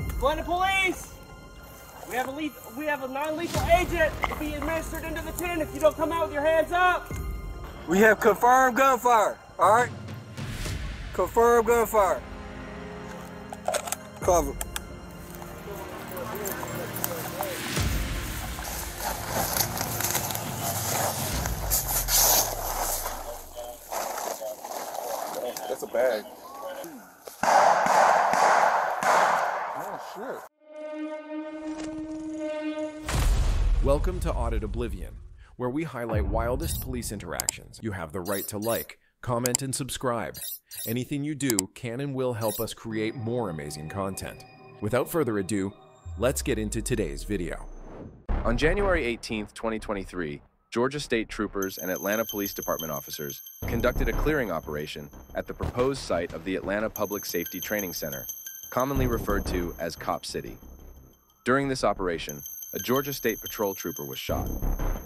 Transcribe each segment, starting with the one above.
Atlanta Police! We have a non-lethal agent to be administered into the tent if you don't come out with your hands up! We have confirmed gunfire, alright? Confirmed gunfire. Cover. That's a bag. Oh, shit. Welcome to Audit Oblivion, where we highlight wildest police interactions. You have the right to like, comment, and subscribe. Anything you do can and will help us create more amazing content. Without further ado, let's get into today's video. On January 18, 2023, Georgia State troopers and Atlanta Police Department officers conducted a clearing operation at the proposed site of the Atlanta Public Safety Training Center, commonly referred to as Cop City. During this operation, a Georgia State Patrol trooper was shot,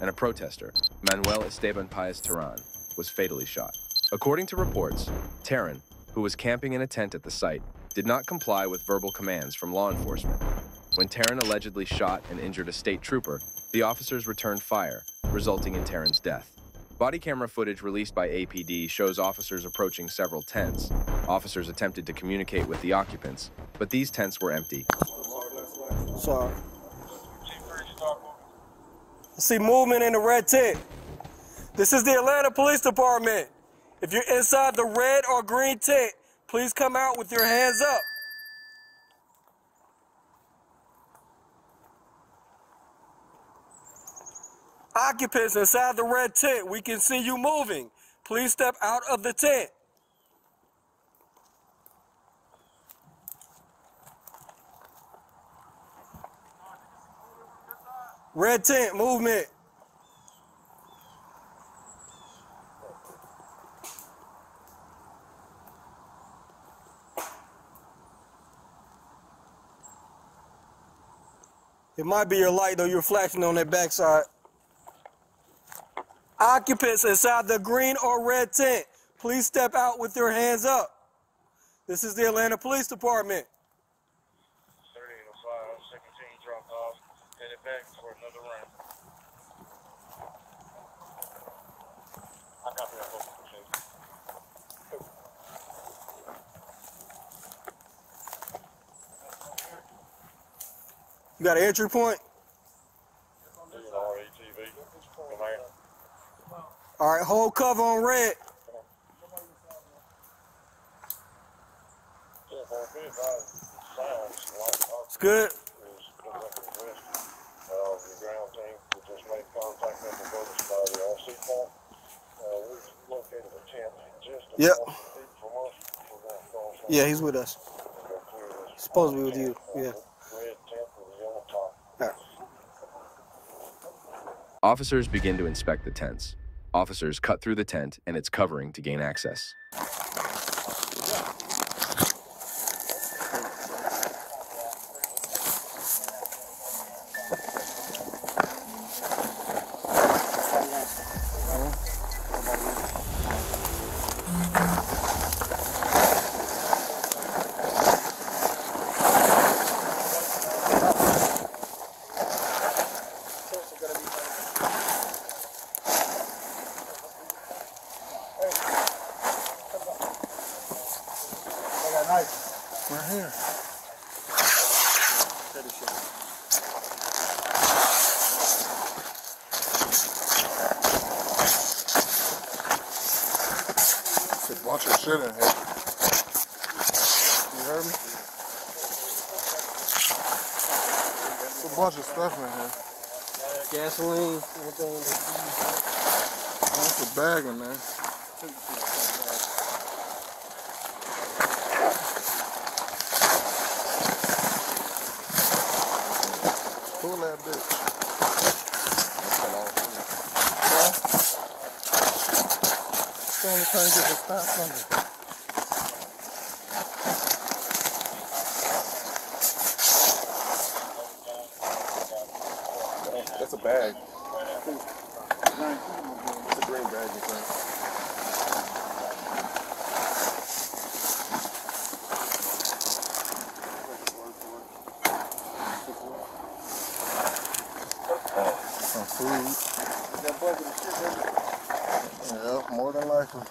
and a protester, Manuel Esteban Paez Terán, was fatally shot. According to reports, Terán, who was camping in a tent at the site, did not comply with verbal commands from law enforcement. When Terán allegedly shot and injured a state trooper, the officers returned fire, resulting in Terán's death. Body camera footage released by APD shows officers approaching several tents. Officers attempted to communicate with the occupants, but these tents were empty. Sorry. I see movement in the red tent. This is the Atlanta Police Department. If you're inside the red or green tent, please come out with your hands up. Occupants inside the red tent, we can see you moving. Please step out of the tent. Red tent, movement. It might be your light, though. You're flashing on that backside. Occupants inside the green or red tent, please step out with your hands up. This is the Atlanta Police Department. 3805, second team dropped off, headed back for another round. I copy that both of you. You got an entry point? All right, hold cover on red. It's good. Yep. Yeah, he's with us. Supposed to be with you. Yeah. All right. Officers begin to inspect the tents. Officers cut through the tent and its covering to gain access. We're here. Watch your shit in here. You heard me? There's a bunch of stuff in here. Gasoline. There's a bag in there. That's a bag. It's a green bag, you think? taking a shit, isn't it? Well, more than likely.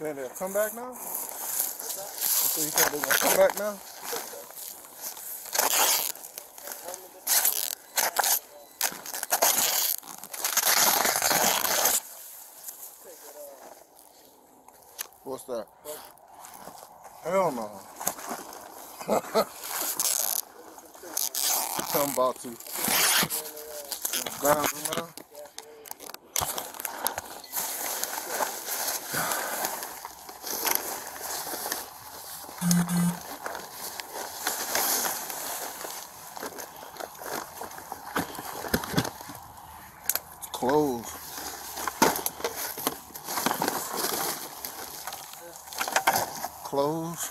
They'll come back now? So you think they're gonna come back now? What's that? What? Hell no. I'm about to ground them now. Clothes. Clothes.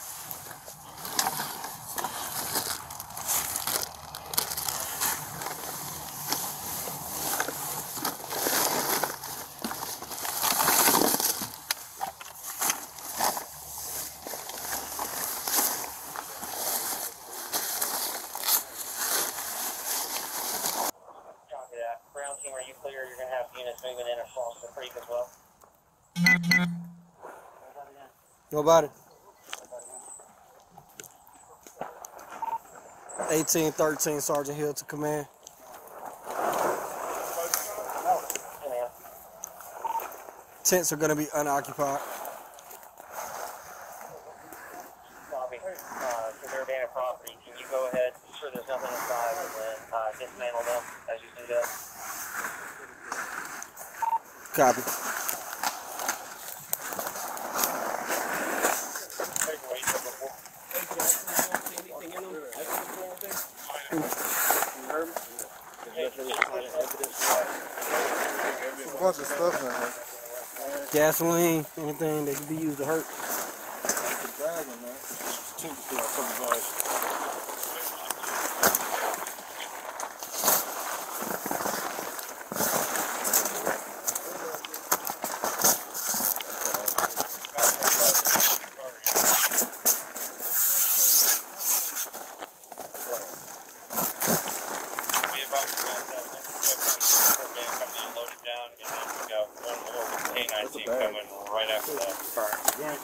Nobody. 1813 Sergeant Hill to command. Tents are going to be unoccupied. Bobby, because they're abandoned property, can you go ahead, ensure there's nothing inside, and then dismantle them as you do that? Copy. Bunch of stuff in gasoline, anything that can be used to hurt.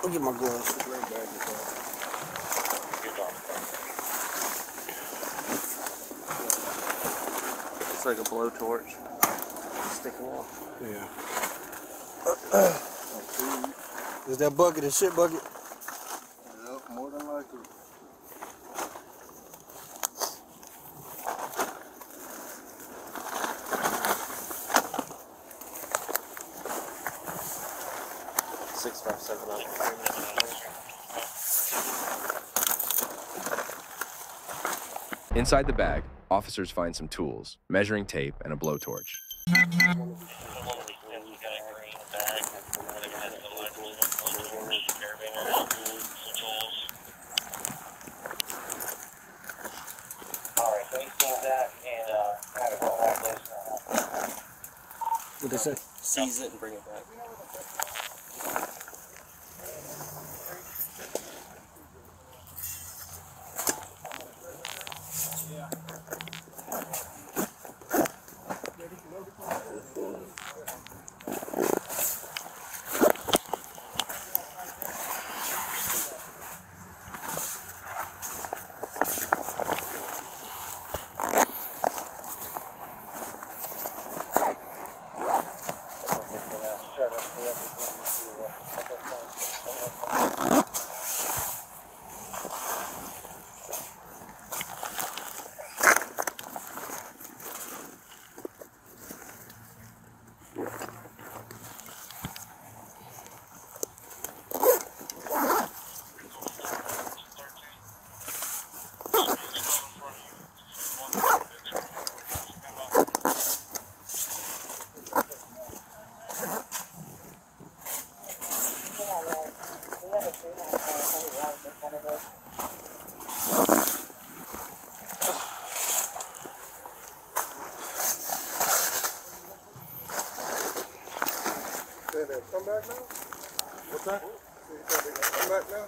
I'll get my gloves. It's like a blowtorch. Stick it off. Yeah. Is that bucket a shit bucket? Yep, more than likely. stuff said about the criminal. Inside the bag, officers find some tools, measuring tape, and a blowtorch. What they said? Seize it and bring it back. Come back now? What's that? Come back now?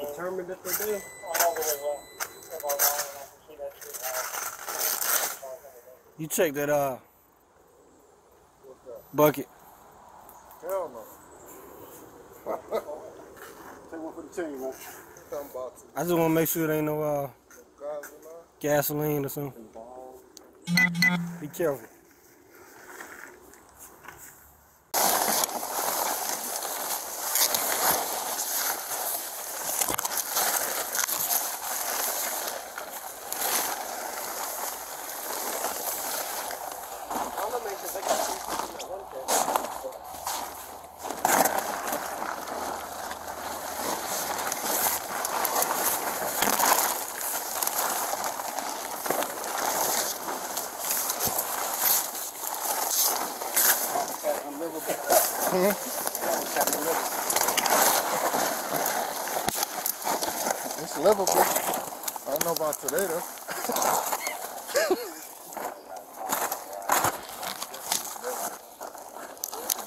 Determined if they do? You check that bucket. Hell no. Take one for the team, man. I just want to make sure there ain't no gasoline or something. Be careful. It's livable. I don't know about today though.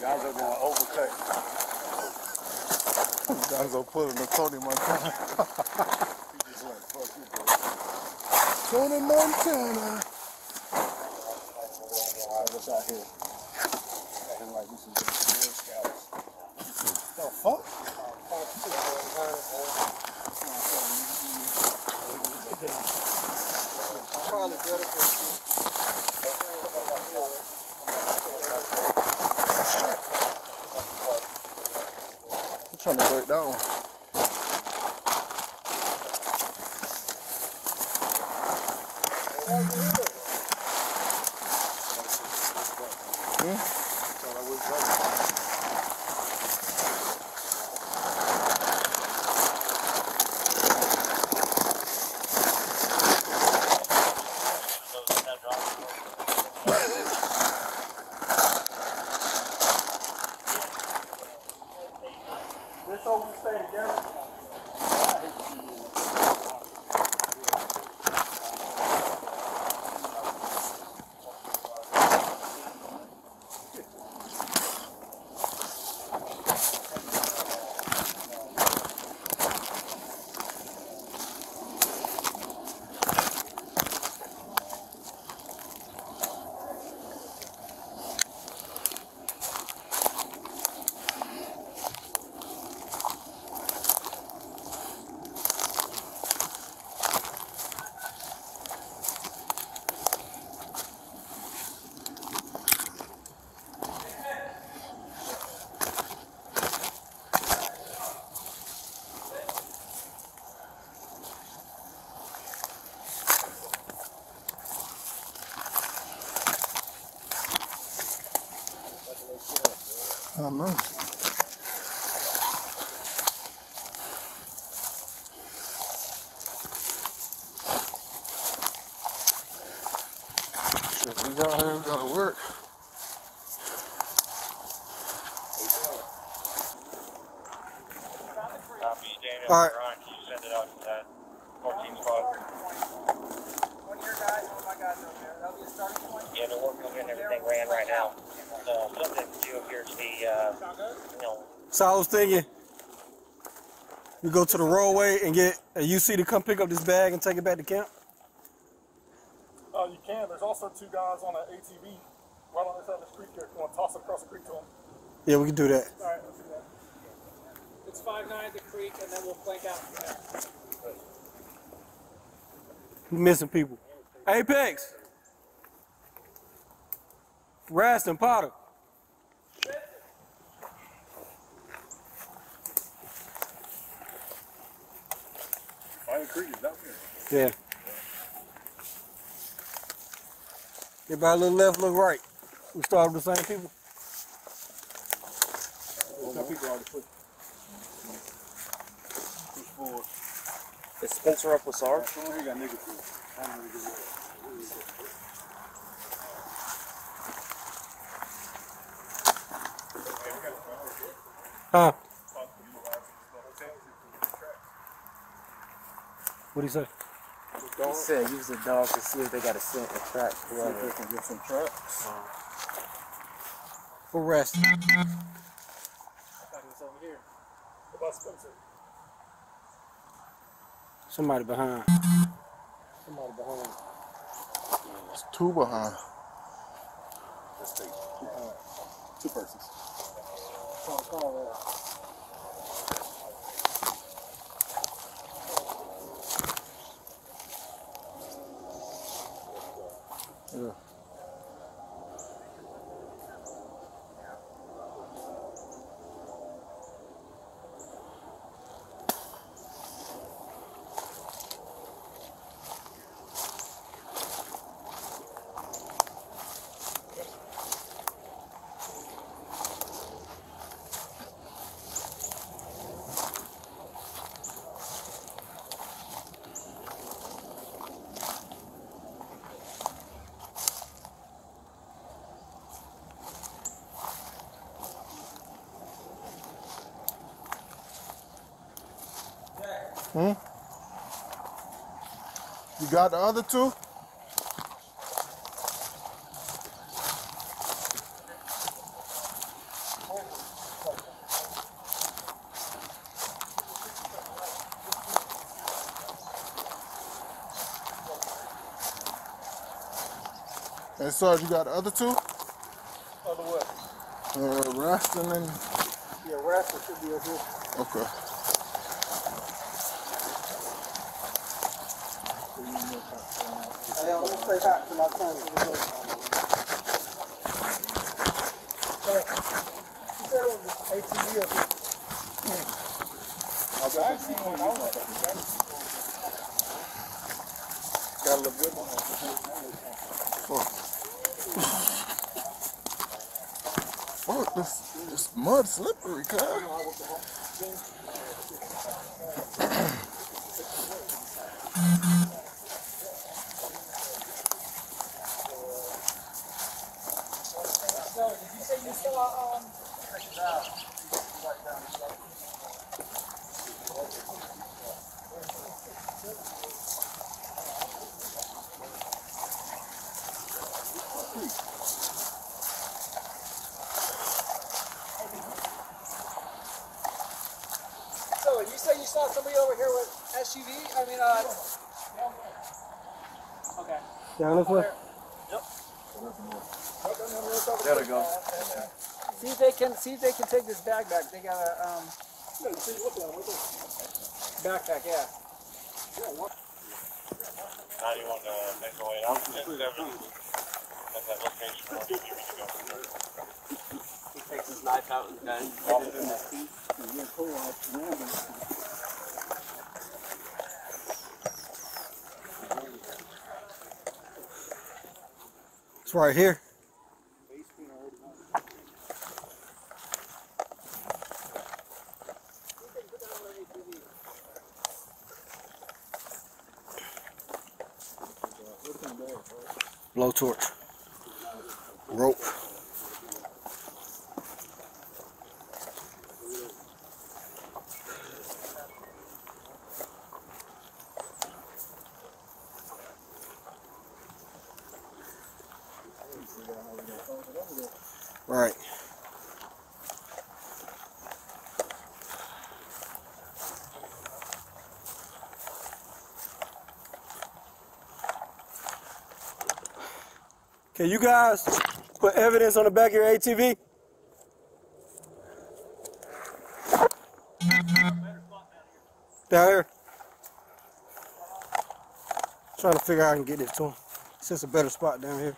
Guys are going overcut. Guys are putting the Tony Montana. He just went, fuck you, bro. Tony Montana. I was out here. And like this is. Oh. Probably better for you. I'm trying to break that one. summer. So we got here, we got to work. Copy, Daniel. All right. Ron, can you send it out to that 14 spot? One of your guys, one of my guys over there. That'll be a starting point. Yeah, they're working on getting everything ran right now. So something to do here is the, you know. So I was thinking, you go to the roadway and get a UC to come pick up this bag and take it back to camp? Oh, you can. There's also two guys on an ATV right on the side of the street there. You want to toss them across the creek to them? Yeah, we can do that. All right, let's do that. It's 5-9 the creek, and then we'll flank out from there. We're missing people. Apex! Rast and Potter. Find the creek is down here. Yeah. Everybody look left, look right. We start with the same people. Some people already put. Push forward. Is Spencer up with Sarge? Someone here got nigga food. I don't know what to do with it. Huh? What'd he say? He said use the dog to see if they got a scent or track. See if they can get some tracks. For rest. I thought he was over here. What about Spencer? Somebody behind. Somebody behind. There's two behind. That's two. Two persons. Yeah. Hmm? You got the other two? Hey, Sarge, you got the other two? Other what? Raston and... Yeah, Raston should be up here. Okay. I'm going to stay back to my time. You said it was ATV up here. I see one. I was like, got a little good one. Fuck, this mud slippery, cuz. So, you say you saw somebody over here with SUV? I mean, okay. Down this way? Yep. There we go. See if they can take this bag back. They got a backpack, yeah. 91 Bengal 8. I'm 10-7. That's that location where you need to go. He takes his knife out and then put it in his teeth and then pull off the random. Right here. blowtorch, rope, right. Can you guys put evidence on the back of your ATV? Down here. Trying to figure out how I can get this to him. It's a better spot down here.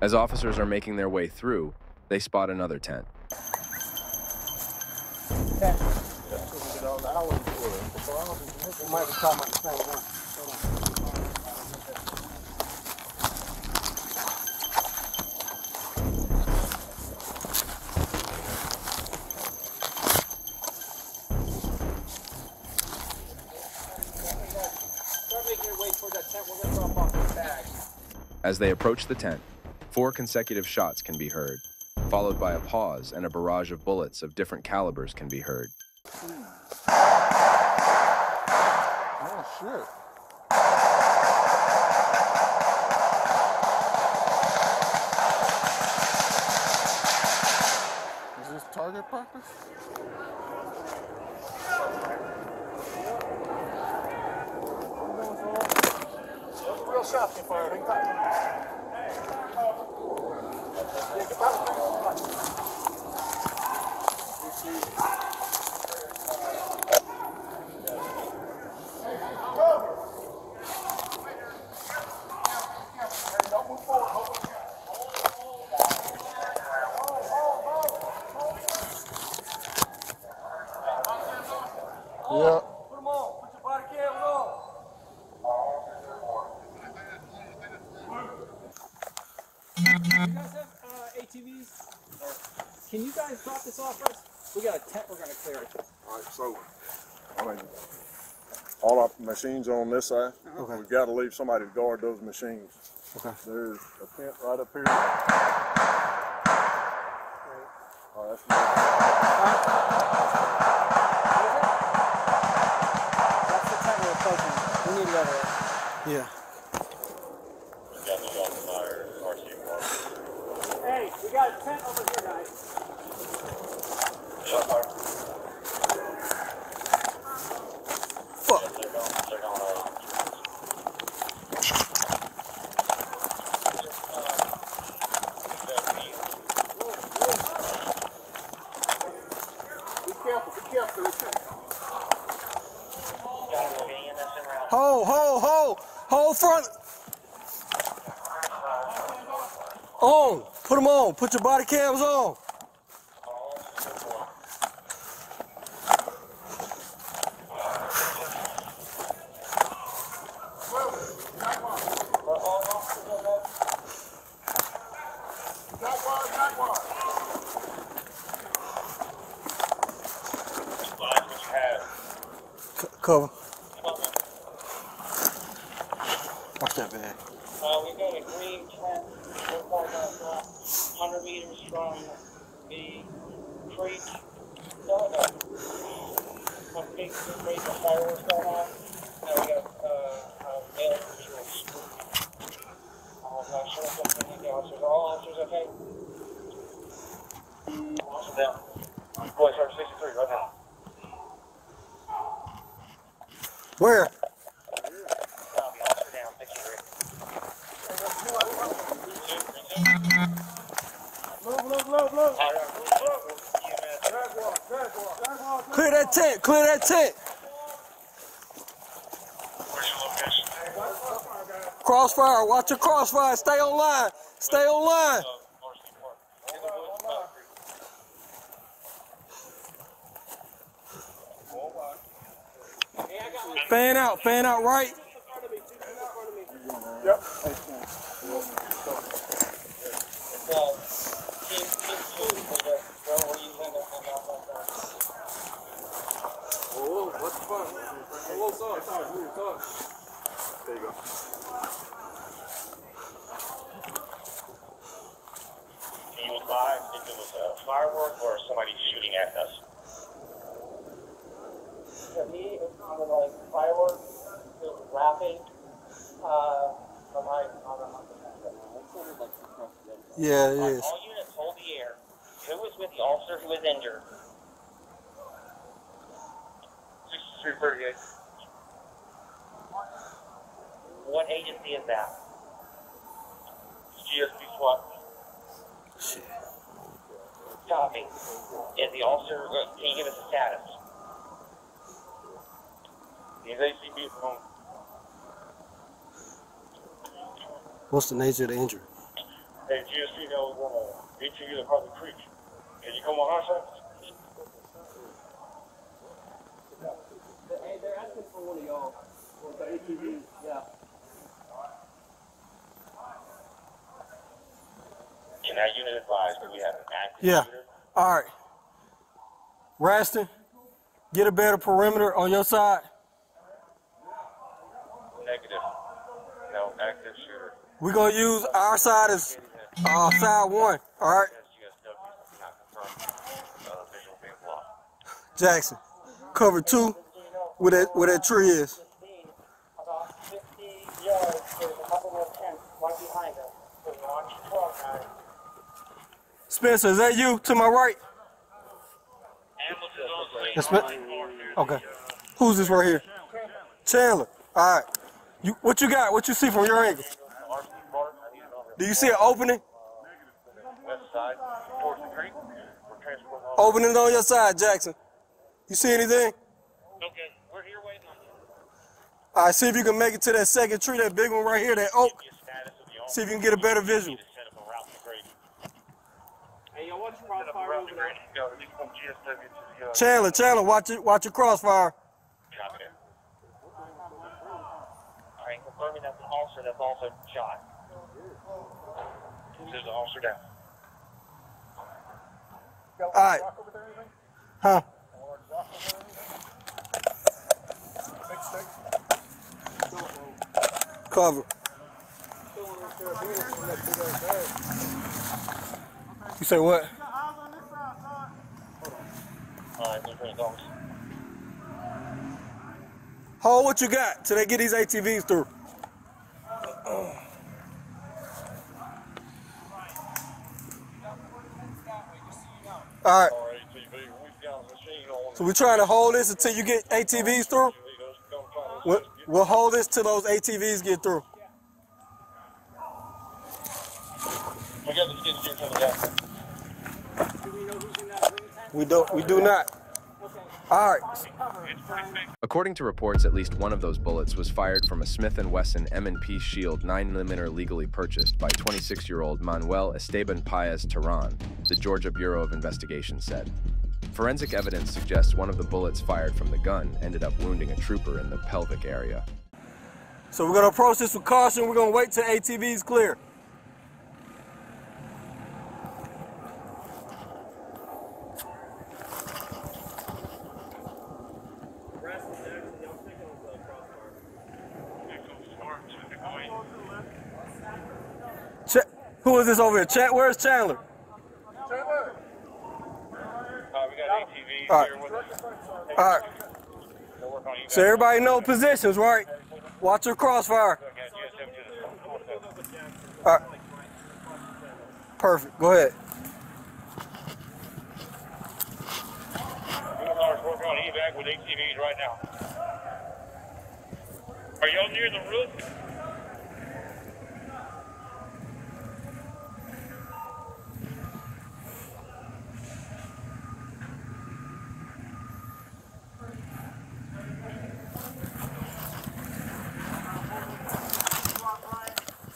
As officers are making their way through, they spot another tent. As they approach the tent, four consecutive shots can be heard, followed by a pause, and a barrage of bullets of different calibers can be heard. Oh, shit. Is this target practice? Real shotgun fire. Yeah. Can you guys drop this off for us? We got a tent we're going to clear. All right, so, I mean, all our machines are on this side. Okay. We've got to leave somebody to guard those machines. Okay. There's a tent right up here. Right. All right, that's the tent we're approaching. We need to go there. Yeah. Hey, we got a tent over here, guys. Ho, ho, ho! Ho front! On! Put them on! Put your body cams on! Cover. Watch that bag. We've got a green tent. We're about 100 meters from the creek. A big race of fireworks going on. Now we got male officers. I'm not sure if that's any of the officers. Are all officers okay? Officer down. Boy, Sergeant 63, right now. Where? Clear that tent! Clear that tent! Where's your location? Crossfire! Watch your crossfire! Stay on line! Stay on line! Fan out right. Yep. Oh, what's the fun? Can you advise if it was a firework or somebody shooting at us? For me, it's kind of like fireworks, it was laughing. Yeah, it is. All units hold the air. Who was with the officer who was injured? 6338. What agency is that? GSP SWAT. Shit. Copy. Is the officer, can you give us a status? He's ACB from home. What's the nature of the injury? Hey, GSP, that was one of you that probably creek. Can you come on our side? Hey, they're asking for one of y'all. For the ATV, yeah. Can that unit advise that we have an active shooter? Yeah, all right. Raston, get a better perimeter on your side. Negative. No, active shooter. We're going to use our side as side one, all right? Jackson, cover two where that tree is. About 50 yards, there's a couple of tents right behind us. So we're on 12 now. Spencer, is that you to my right? Okay. Who's this right here? Chandler. All right. What you got? What you see from your angle? Do you see an opening? West side, towards the creek. We're transporting. Opening on your side, Jackson. You see anything? Okay, we're here waiting on you. All right, see if you can make it to that second tree, that big one right here, that oak. See if you can get a better visual. Hey, yo, watch your crossfire over there. Chandler, watch your crossfire. Copy that. All right, confirming that's an officer that's also shot. There's an officer down. All right. Huh? Cover. You say what? Hold what you got till they get these ATVs through. All right. So we're trying to hold this until you get ATVs through. We'll hold this till those ATVs get through. We do not. All right. According to reports, at least one of those bullets was fired from a Smith & Wesson M&P Shield 9mm legally purchased by 26-year-old Manuel Esteban Paez Terán, the Georgia Bureau of Investigation said. Forensic evidence suggests one of the bullets fired from the gun ended up wounding a trooper in the pelvic area. So we're going to approach this with caution. We're going to wait till ATV's clear. Who is this over here? Where's Chandler? Chandler! We got ATVs here with us. All right. So everybody know positions, right? Watch your crossfire. All right. Perfect. Go ahead. We're working on evac with ATVs right now. Are y'all near the roof?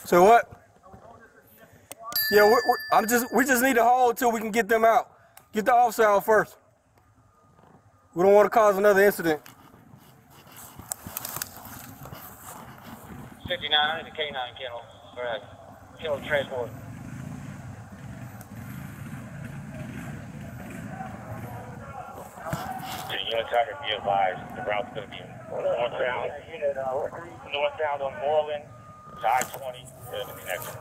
So what? Yeah, we just need to hold till we can get them out. Get the officer out first. We don't want to cause another incident. 59, I need a K9 kennel. All right, kennel transport. The unit tiger be advised. The route's going to be in. northbound on Moreland, I-20, the connection.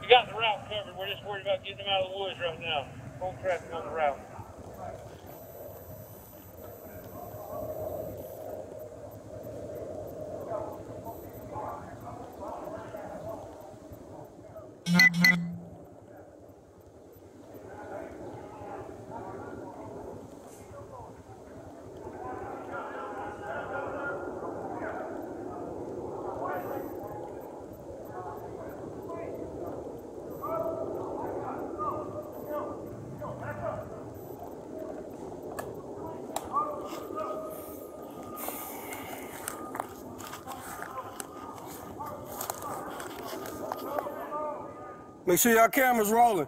We got the route covered. We're just worried about getting them out of the woods right now. Full traffic on the route. Make sure y'all cameras rolling.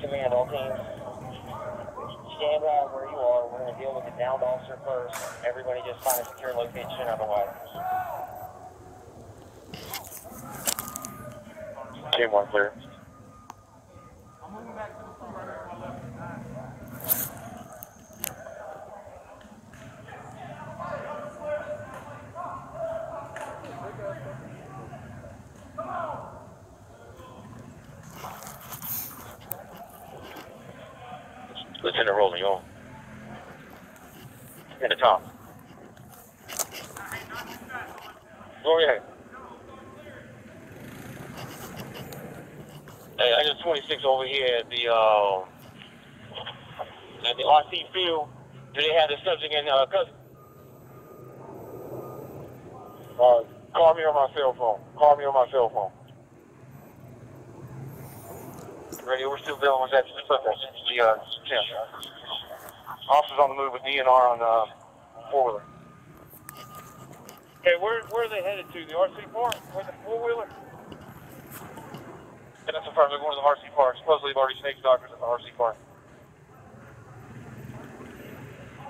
Command, all teams. Stand by where you are. We're going to deal with the downed officer first. Everybody just find a secure location otherwise. 2-1 clear. I'm moving back to the front right here on my left. Lieutenant Rolling on. In the top. Go ahead. Hey, I got 26 over here at the RC field. Do they have the subject in custody? Call me on my cell phone. Call me on my cell phone. Ready, we're still dealing with that the officers on the move with DNR on four-wheeler. Okay, where are they headed to? The RC park? Where's the four-wheeler? Yeah, that's the first. They're going to the RC park. Supposedly they've already snaked doctors at the RC park.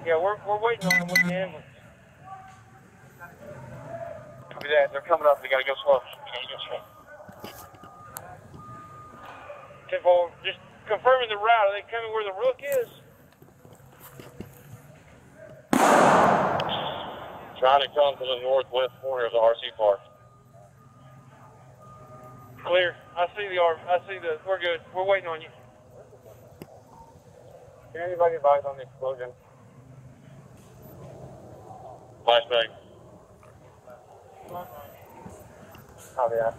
Yeah, we're waiting on them with the ambulance. Look at that. They're coming up. They got to go slow. Just confirming the route. Are they coming where the Rook is? Trying to come to the northwest corner of the RC park. Clear. I see the arm. I see the. We're good. We're waiting on you. Can anybody advise on the explosion? Flashback. Oh yeah.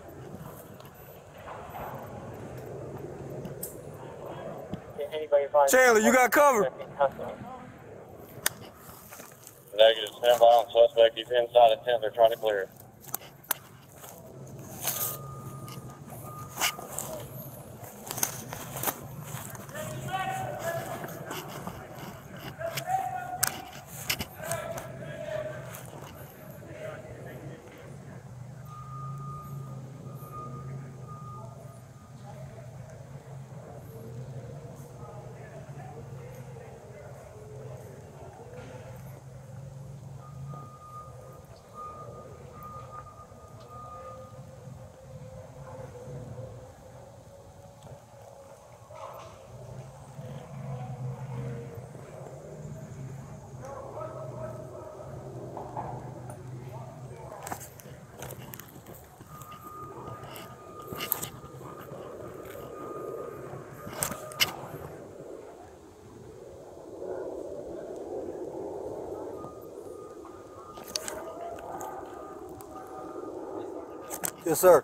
Chandler, you got cover. Negative, stand by on suspect. He's inside a tent. They're trying to clear it. Yes, sir.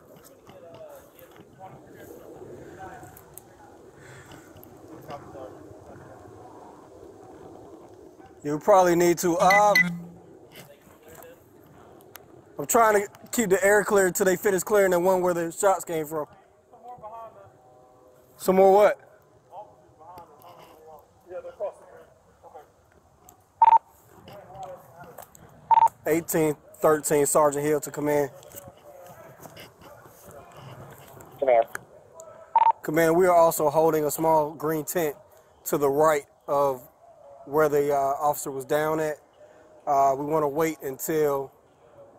You probably need to. I'm trying to keep the air clear until they finish clearing the one where the shots came from. Some more behind us. Some more what? Yeah, they're crossing. 1813, Sergeant Hill to command. Command, we are also holding a small green tent to the right of where the officer was down at. We want to wait until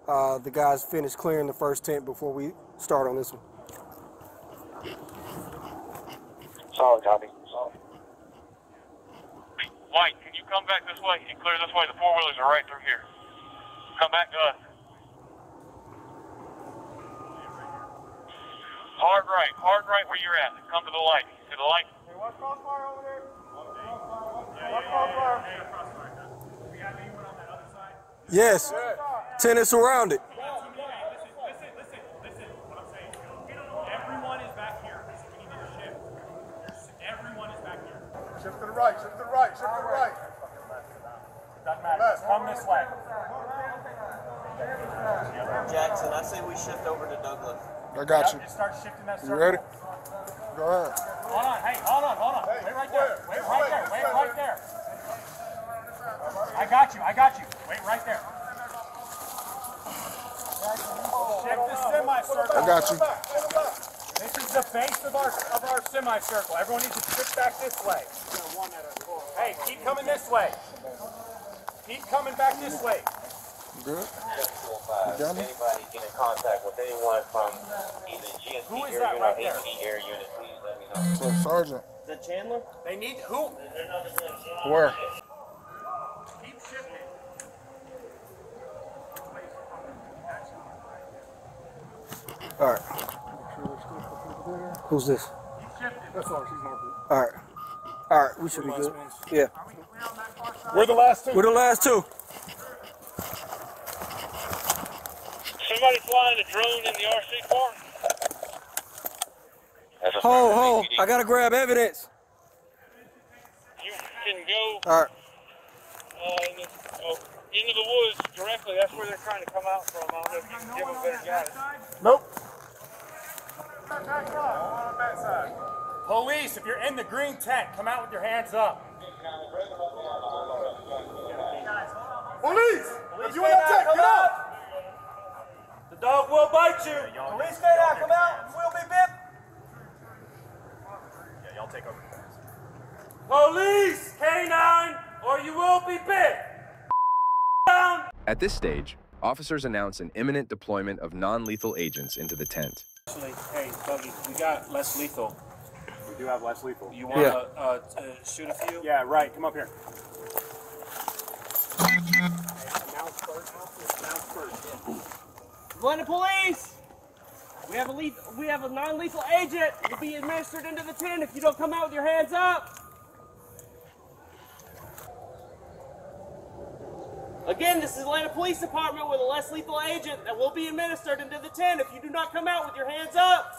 the guys finish clearing the first tent before we start on this one. Solid copy. Mike, can you come back this way and clear this way? The four-wheelers are right through here. Come back to us. Hard right where you're at. Come to the light. To the light. Hey, what's crossfire over there? What's crossfire? We got anyone on that other side? Yes. Tenants surrounded. Listen. What I'm saying, everyone is back here. We need to shift. Everyone is back here. Shift to the right. Shift to the right. Shift to the right. Doesn't matter. Come this way. Jackson, I say we shift over to Douglas. I got you. Just start shifting that circle. You ready? Go ahead. Hold on, hey, hold on. Hey, wait right there. Wait right there. I got you. Wait right there. Shift the semicircle. I got you. This is the base of our semicircle. Everyone needs to shift back this way. Hey, keep coming this way. Keep coming back this way. Good. Anybody get in contact with anyone from either GSP area or APD area unit, please let me know. So, Sergeant. Is that Chandler? They need who? Where? Keep shifting. All right. Who's this? Keep shifting. That's all. She's not good. All right. All right. We should be good. Yeah. We're the last two. We're the last two. Somebody flying a drone in the RC park? Ho. I gotta grab evidence. You can go into the woods directly. That's where they're trying to come out from. I don't know if you can give them better guidance. Nope. Police, if you're in the green tent, come out with your hands up. Police! If you in the tent, get out! Dog will bite you. Police stay down, come out, we'll be bit. Yeah, y'all take over. Police, canine, or you will be bit. At this stage, officers announce an imminent deployment of non-lethal agents into the tent. Hey, Dougie, we got less lethal. We do have less lethal. You want to shoot a few? Yeah, right. Come up here. Mount first. Atlanta Police! We have a non-lethal agent to be administered into the tent if you don't come out with your hands up. Again, this is Atlanta Police Department with a less lethal agent that will be administered into the tent if you do not come out with your hands up.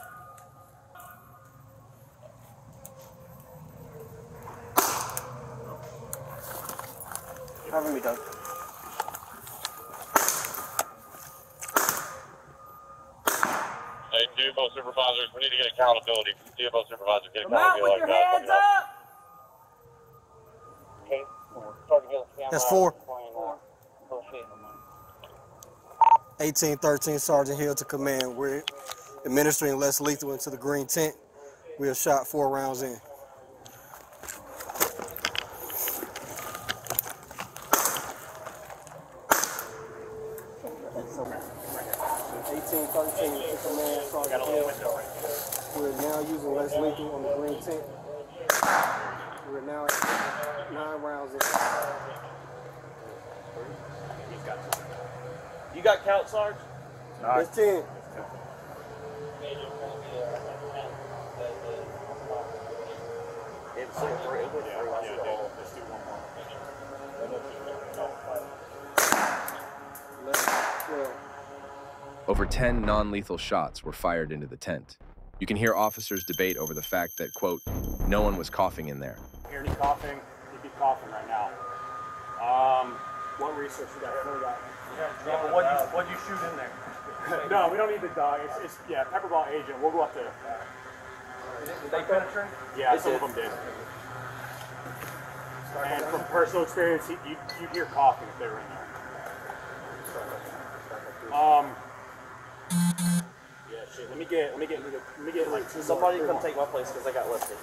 Cover me, Doug. DFO supervisors, we need to get accountability. DFO supervisors, get accountability. Come out with your hands up! Okay, that's four. 1813, Sergeant Hill to command. We're administering less lethal into the green tent. We have shot 4 rounds in. We're now using less lethal on the green tent. We're now at 9 rounds in. You got count, Sarge? It's 10. Over 10 non-lethal shots were fired into the tent. You can hear officers debate over the fact that, quote, no one was coughing in there. Hear any coughing? He'd be coughing right now. What research you got? Yeah, what you shoot in there? No, we don't need the dog. It's yeah, pepper ball agent. We'll go up there. Did they penetrate? Yeah, some of them did. And from personal experience, you'd hear coughing if they were in there. Let me get somebody come take my place because I got listed.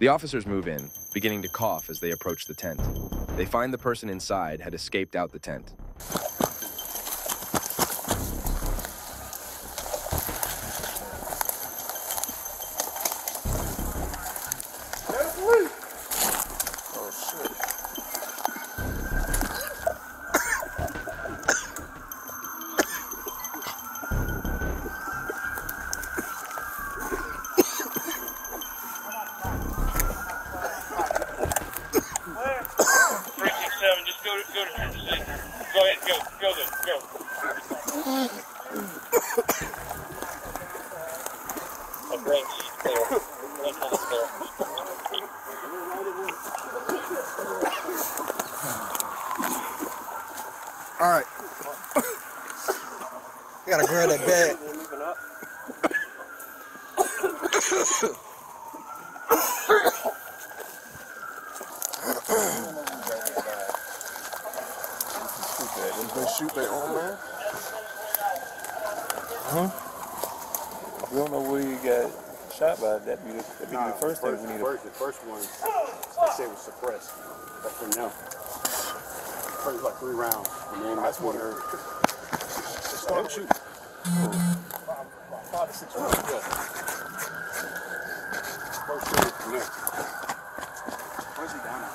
The officers move in, beginning to cough as they approach the tent. They find the person inside had escaped out the tent. Alright. I gotta grab that bag. Shoot their own man? Huh? We don't know where you got shot by. That'd be the first thing we need to... The first one, they say was suppressed. That's for now. First like 3 rounds. And then that's what hurt. Start shooting. 5 to 6 rounds. First shooting from there. Where's he down at?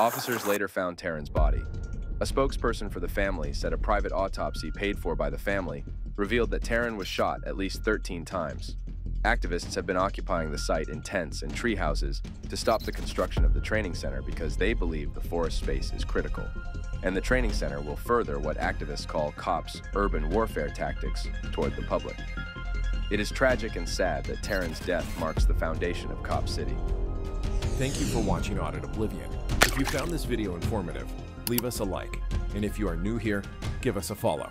Officers later found Terran's body. A spokesperson for the family said a private autopsy paid for by the family revealed that Terran was shot at least 13 times. Activists have been occupying the site in tents and tree houses to stop the construction of the training center because they believe the forest space is critical. And the training center will further what activists call cops' urban warfare tactics toward the public. It is tragic and sad that Terran's death marks the foundation of Cop City. Thank you for watching Audit Oblivion. If you found this video informative, leave us a like, and if you are new here, give us a follow.